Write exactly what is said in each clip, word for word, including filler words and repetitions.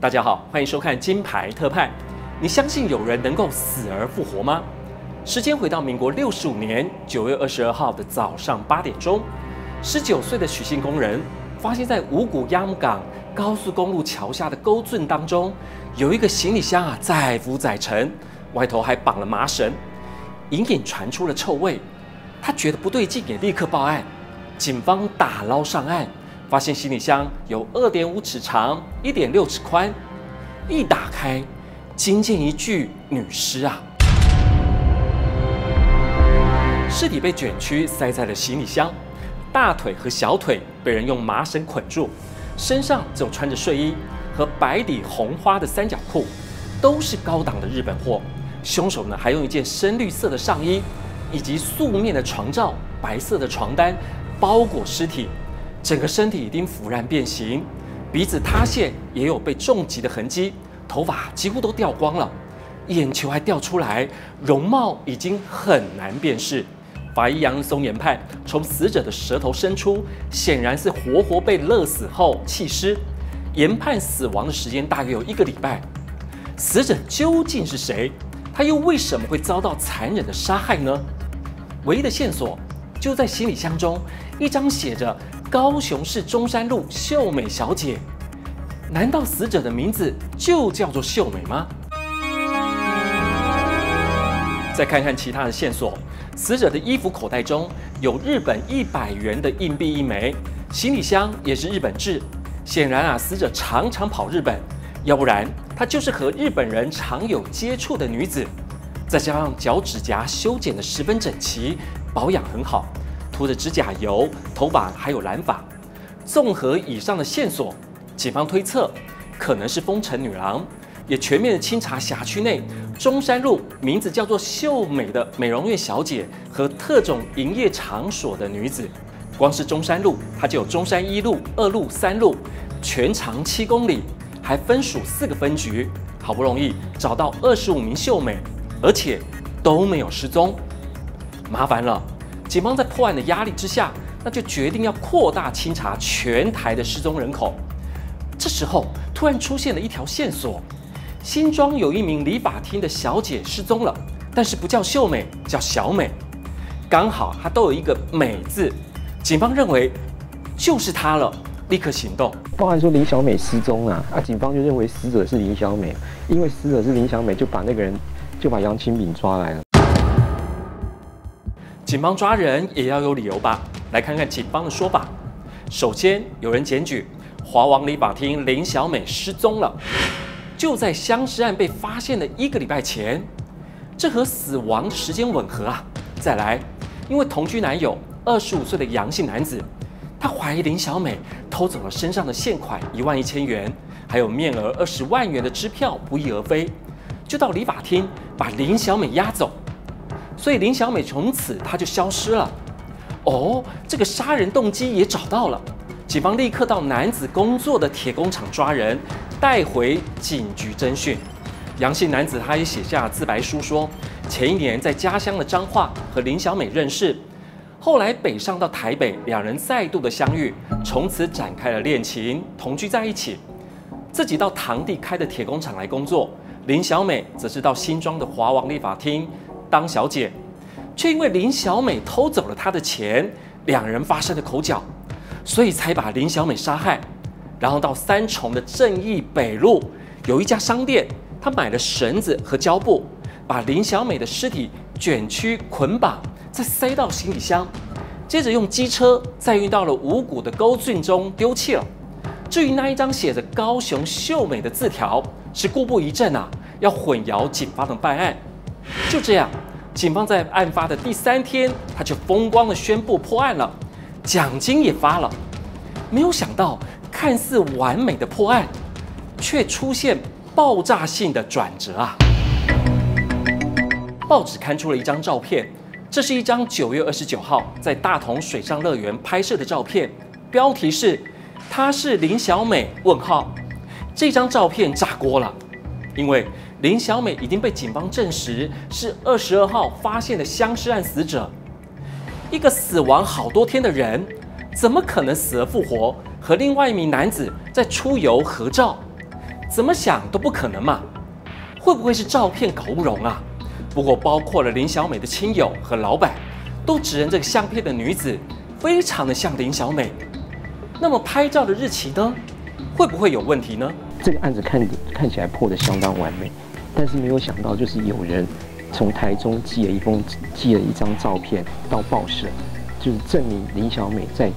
大家好，欢迎收看《金牌特派》。你相信有人能够死而复活吗？时间回到民国六十五年九月二十二号的早上八点钟，十九岁的许姓工人发现，在五股鸭母港高速公路桥下的沟圳当中，有一个行李箱啊载浮载沉，外头还绑了麻绳，隐隐传出了臭味。他觉得不对劲，也立刻报案。警方打捞上岸。 发现行李箱有 二点五 尺长、一点六 尺宽，一打开，惊见一具女尸啊！尸体被卷曲塞在了行李箱，大腿和小腿被人用麻绳捆住，身上只有穿着睡衣和白底红花的三角裤，都是高档的日本货。凶手呢，还用一件深绿色的上衣以及素面的床罩、白色的床单包裹尸体。 整个身体已经腐烂变形，鼻子塌陷，也有被重击的痕迹，头发几乎都掉光了，眼球还掉出来，容貌已经很难辨识。法医杨松研判，从死者的舌头伸出，显然是活活被勒死后弃尸。研判死亡的时间大约有一个礼拜。死者究竟是谁？他又为什么会遭到残忍的杀害呢？唯一的线索就在行李箱中一张写着 高雄市中山路秀美小姐，难道死者的名字就叫做秀美吗？再看看其他的线索，死者的衣服口袋中有日本一百元的硬币一枚，行李箱也是日本制。显然啊，死者常常跑日本，要不然她就是和日本人常有接触的女子。再加上脚趾甲修剪得十分整齐，保养很好， 涂着指甲油，头发还有染发。综合以上的线索，警方推测可能是风尘女郎，也全面的清查辖区内中山路名字叫做秀美的美容院小姐和特种营业场所的女子。光是中山路，它就有中山一路、二路、三路，全长七公里，还分属四个分局。好不容易找到二十五名秀美，而且都没有失踪，麻烦了。 警方在破案的压力之下，那就决定要扩大清查全台的失踪人口。这时候，突然出现了一条线索：新庄有一名理发厅的小姐失踪了，但是不叫秀美，叫小美。刚好她都有一个“美”字，警方认为就是她了，立刻行动。报案说林小美失踪了，啊，警方就认为死者是林小美，因为死者是林小美，就把那个人就把杨清炳抓来了。 警方抓人也要有理由吧？来看看警方的说法。首先，有人检举华王理发厅林小美失踪了，就在相尸案被发现的一个礼拜前，这和死亡时间吻合啊。再来，因为同居男友二十五岁的杨姓男子，他怀疑林小美偷走了身上的现款一万一千元，还有面额二十万元的支票不翼而飞，就到理发厅把林小美押走。 所以林小美从此她就消失了。哦，这个杀人动机也找到了，警方立刻到男子工作的铁工厂抓人，带回警局侦讯。杨姓男子他也写下自白书说，前一年在家乡的彰化和林小美认识，后来北上到台北，两人再度的相遇，从此展开了恋情，同居在一起。自己到堂弟开的铁工厂来工作，林小美则是到新庄的华王理发厅 当小姐，却因为林小美偷走了她的钱，两人发生了口角，所以才把林小美杀害。然后到三重的正义北路有一家商店，她买了绳子和胶布，把林小美的尸体卷曲捆绑，再塞到行李箱，接着用机车再运到了五股的沟浚中丢弃了。至于那一张写着“高雄秀美”的字条，是故布疑阵啊，要混淆警方的办案。 就这样，警方在案发的第三天，他就风光地宣布破案了，奖金也发了。没有想到，看似完美的破案，却出现爆炸性的转折啊！报纸刊出了一张照片，这是一张九月二十九号在大同水上乐园拍摄的照片，标题是“她是林小美？”问号。这张照片炸锅了，因为 林小美已经被警方证实是二十二号发现的相尸案死者，一个死亡好多天的人，怎么可能死而复活和另外一名男子在出游合照？怎么想都不可能嘛。会不会是照片搞不拢啊？不过包括了林小美的亲友和老板，都指认这个相片的女子非常的像林小美。那么拍照的日期呢？会不会有问题呢？这个案子看看起来破得相当完美，但是没有想到就是有人从台中寄了一封寄了一张照片到报社，就是证明林小美在。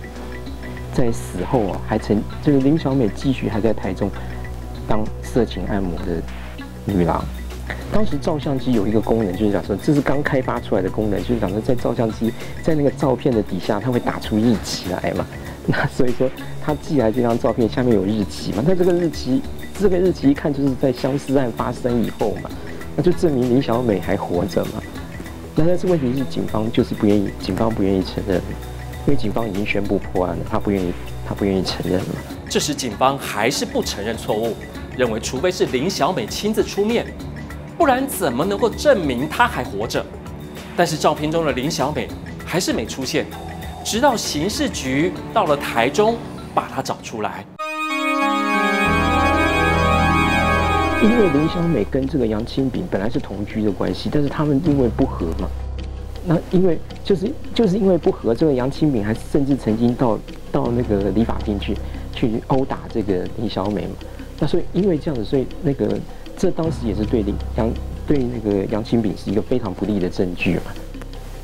在死后啊，还曾就是林小美继续还在台中当色情按摩的女郎。当时照相机有一个功能，就是讲说这是刚开发出来的功能，就是讲说在照相机在那个照片的底下，它会打出日期来嘛。那所以说他寄来这张照片下面有日期嘛，那这个日期这个日期一看就是在相思案发生以后嘛，那就证明林小美还活着嘛。那但是问题是警方就是不愿意，警方不愿意承认。 因为警方已经宣布破案了，他不愿意，他不愿意承认了。这时，警方还是不承认错误，认为除非是林小美亲自出面，不然怎么能够证明她还活着？但是照片中的林小美还是没出现，直到刑事局到了台中，把她找出来。因为林小美跟这个杨清炳本来是同居的关系，但是他们因为不和嘛。 那因为就是就是因为不和，这个杨清炳还甚至曾经到到那个理发厅去去殴打这个林小美嘛。那所以因为这样子，所以那个这当时也是对林杨对那个杨清炳是一个非常不利的证据嘛。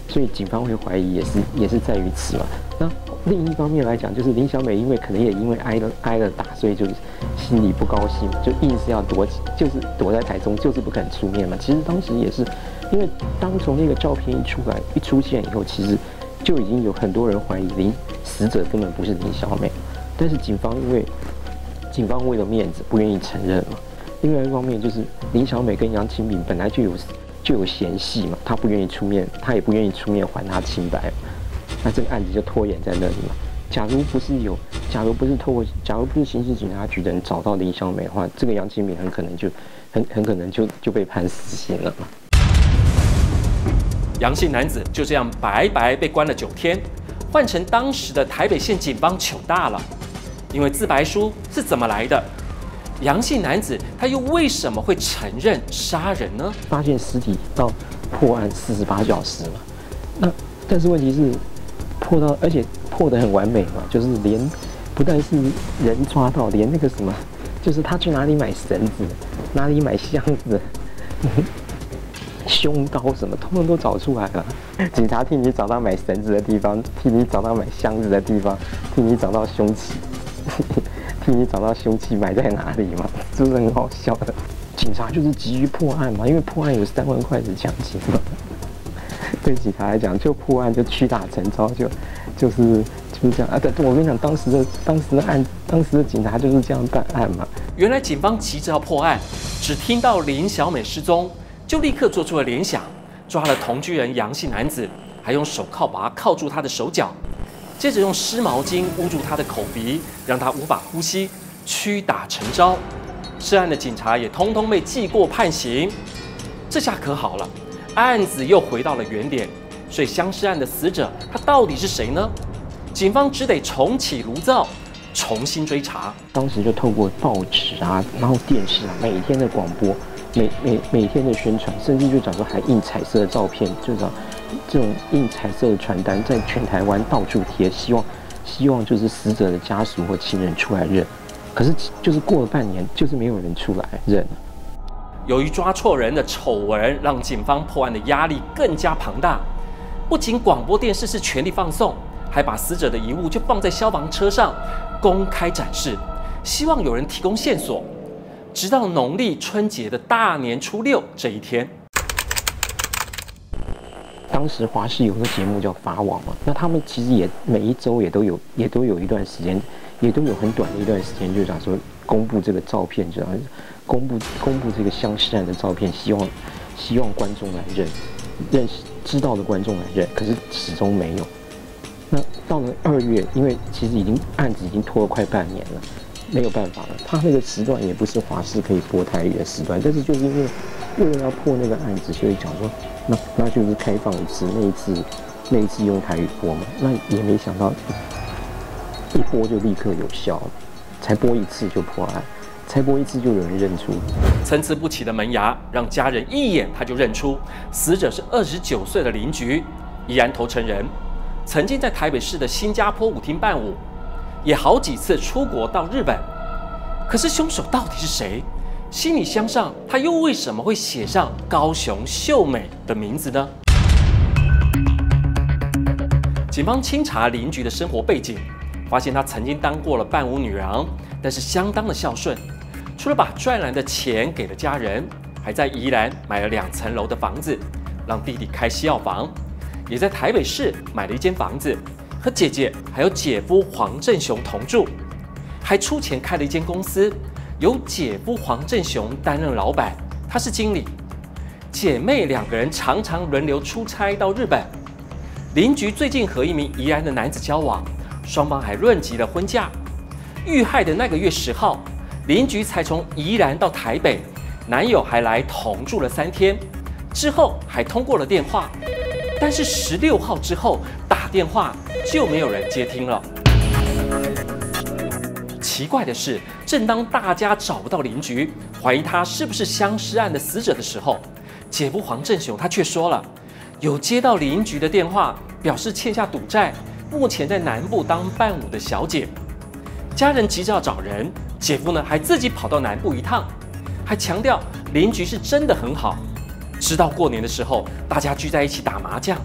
所以警方会怀疑也是也是在于此嘛。那另一方面来讲，就是林小美因为可能也因为挨了挨了打，所以就是心里不高兴，就硬是要躲就是躲在台中，就是不肯出面嘛。其实当时也是。 因为当从那个照片一出来、一出现以后，其实就已经有很多人怀疑林死者根本不是林小美，但是警方因为警方为了面子不愿意承认嘛。另外一方面就是林小美跟杨清炳本来就有就有嫌隙嘛，她不愿意出面，她也不愿意出面还她清白，那这个案子就拖延在那里嘛。假如不是有，假如不是透过，假如不是刑事警察局的人找到林小美的话，这个杨清炳很可能就很很可能就就被判死刑了嘛。 杨姓男子就这样白白被关了九天，换成当时的台北县警方糗大了，因为自白书是怎么来的？杨姓男子他又为什么会承认杀人呢？发现尸体到破案四十八小时嘛，那但是问题是破到，而且破得很完美嘛，就是连不但是人抓到，连那个什么，就是他去哪里买绳子，哪里买箱子。凶刀什么，通通都找出来了。警察替你找到买绳子的地方，替你找到买箱子的地方，替你找到凶器，替你找到凶器埋在哪里嘛，是不是很好笑的？警察就是急于破案嘛，因为破案有三万块的奖金嘛。对警察来讲，就破案就屈打成招，就就是就是这样啊！对，我跟你讲，当时的当时的案，当时的警察就是这样办案嘛。原来警方急着要破案，只听到林小美失踪。 就立刻做出了联想，抓了同居人杨姓男子，还用手铐把他铐住他的手脚，接着用湿毛巾捂住他的口鼻，让他无法呼吸，屈打成招。涉案的警察也通通被记过判刑。这下可好了，案子又回到了原点。所以相思案的死者他到底是谁呢？警方只得重启炉灶，重新追查。当时就透过报纸啊，然后电视啊，每天的广播。 每每每天的宣传，甚至就讲说还印彩色的照片，就讲这种印彩色的传单在全台湾到处贴，希望希望就是死者的家属或亲人出来认。可是就是过了半年，就是没有人出来认。由于抓错人的丑闻，让警方破案的压力更加庞大。不仅广播电视是全力放送，还把死者的遗物就放在消防车上公开展示，希望有人提供线索。 直到农历春节的大年初六这一天，当时华视有个节目叫《法网》嘛，那他们其实也每一周也都有，也都有一段时间，也都有很短的一段时间，就想说公布这个照片，就想公布公布这个相识案的照片，希望希望观众来认认识知道的观众来认，可是始终没有。那到了二月，因为其实已经案子已经拖了快半年了。 没有办法了，他那个时段也不是华视可以播台语的时段，但是就是因为为了要破那个案子，所以讲说那那就是开放一次，那一次那一次用台语播嘛，那也没想到一播就立刻有效，才播一次就破案，猜过一次就有人认出。参差不齐的门牙让家人一眼他就认出死者是二十九岁的邻居宜兰头城人，曾经在台北市的新加坡舞厅伴舞，也好几次出国到日本。可是凶手到底是谁？行李箱上他又为什么会写上高雄秀美的名字呢？警方清查邻居的生活背景，发现他曾经当过了伴舞女郎，但是相当的孝顺。除了把赚来的钱给了家人，还在宜兰买了两层楼的房子，让弟弟开西药房；也在台北市买了一间房子，和姐姐还有姐夫黄正雄同住，还出钱开了一间公司，由姐夫黄正雄担任老板，他是经理。姐妹两个人常常轮流出差到日本。邻居最近和一名宜兰的男子交往，双方还论及了婚嫁。遇害的那个月十号，邻居才从宜兰到台北，男友还来同住了三天，之后还通过了电话，但是十六号之后打电话就没有人接听了。奇怪的是，正当大家找不到邻居，怀疑他是不是相尸案的死者的时候，姐夫黄正雄他却说了，有接到邻居的电话，表示欠下赌债，目前在南部当伴舞的小姐。家人急着要找人，姐夫呢还自己跑到南部一趟，还强调邻居是真的很好。直到过年的时候，大家聚在一起打麻将，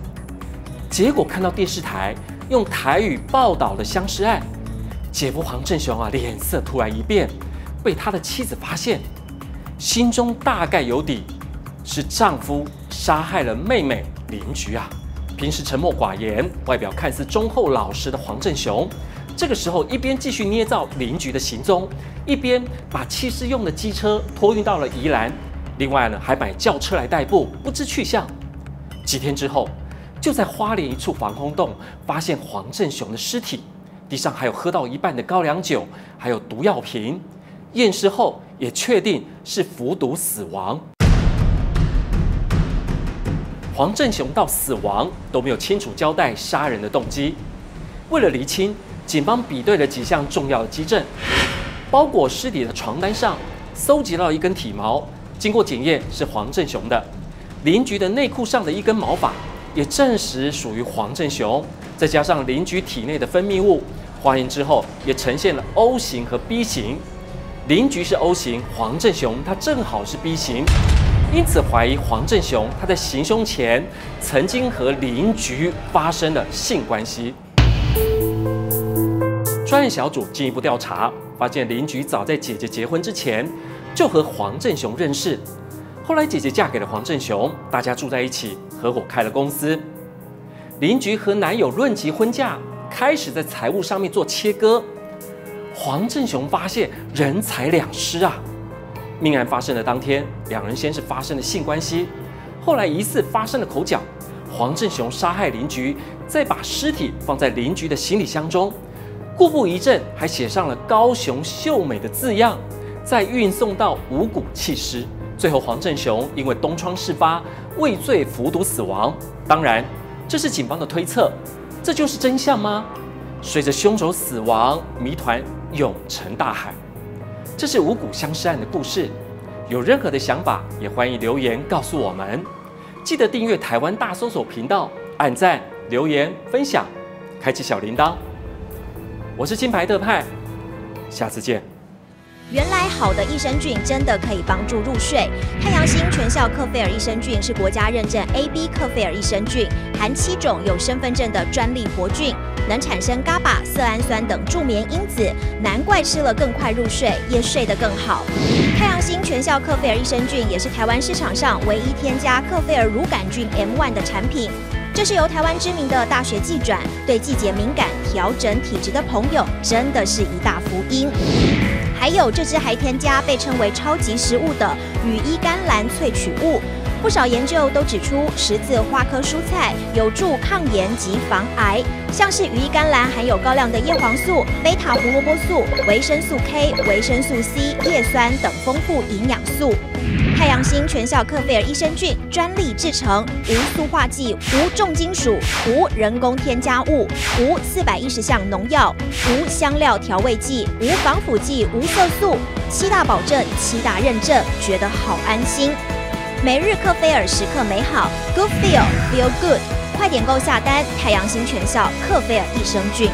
结果看到电视台用台语报道了相尸案，姐夫黄正雄啊脸色突然一变，被他的妻子发现，心中大概有底，是丈夫杀害了妹妹邻居啊。平时沉默寡言，外表看似忠厚老实的黄正雄，这个时候一边继续捏造邻居的行踪，一边把弃尸用的机车托运到了宜兰，另外呢还买轿车来代步，不知去向。几天之后，就在花莲一处防空洞发现黄正雄的尸体，地上还有喝到一半的高粱酒，还有毒药瓶。验尸后也确定是服毒死亡。黄正雄到死亡都没有清楚交代杀人的动机，为了厘清，警方比对了几项重要的基证，包裹尸体的床单上搜集到一根体毛，经过检验是黄正雄的；邻居的内裤上的一根毛发也证实属于黄正雄；再加上邻居体内的分泌物，化验之后也呈现了 O 型和 B 型。邻居是 O 型，黄正雄他正好是 B 型，因此怀疑黄正雄他在行凶前曾经和邻居发生了性关系。专案小组进一步调查，发现邻居早在姐姐结婚之前就和黄正雄认识，后来姐姐嫁给了黄正雄，大家住在一起，合伙开了公司。邻居和男友论及婚嫁，开始在财务上面做切割。黄正雄发现人财两失啊！命案发生的当天，两人先是发生了性关系，后来疑似发生了口角。黄正雄杀害邻居，再把尸体放在邻居的行李箱中。故布疑阵，还写上了高雄秀美的字样，再运送到五股弃尸。最后黄正雄因为东窗事发，畏罪服毒死亡。当然，这是警方的推测，这就是真相吗？随着凶手死亡，谜团涌成大海。这是五股相尸案的故事，有任何的想法也欢迎留言告诉我们。记得订阅台湾大搜索频道，按赞、留言、分享，开启小铃铛。我是金牌特派，下次见。原来好的益生菌真的可以帮助入睡。太阳星全效克菲尔益生菌是国家认证 A B 克菲尔益生菌，含七种有身份证的专利活菌，能产生 GABA、色氨酸等助眠因子，难怪吃了更快入睡，也睡得更好。太阳星全效克菲尔益生菌也是台湾市场上唯一添加克菲尔乳杆菌 M 一 的产品。这是由台湾知名的大学季转，对季节敏感、调整体质的朋友，真的是一大福音。还有这支还添加被称为超级食物的羽衣甘蓝萃取物，不少研究都指出，十字花科蔬菜有助抗炎及防癌，像是羽衣甘蓝含有高量的叶黄素、贝塔胡萝卜素、维生素 K、维生素 C、叶酸等丰富营养素。太阳星全效克菲尔益生菌专利制成，无塑化剂、无重金属、无人工添加物、无四百一十项农药、无香料调味剂、无防腐剂、无色素，七大保证、七大认证，觉得好安心。 每日克菲尔时刻美好 ，Good Feel Feel Good， 快点购下单！太阳星全效克菲尔益生菌。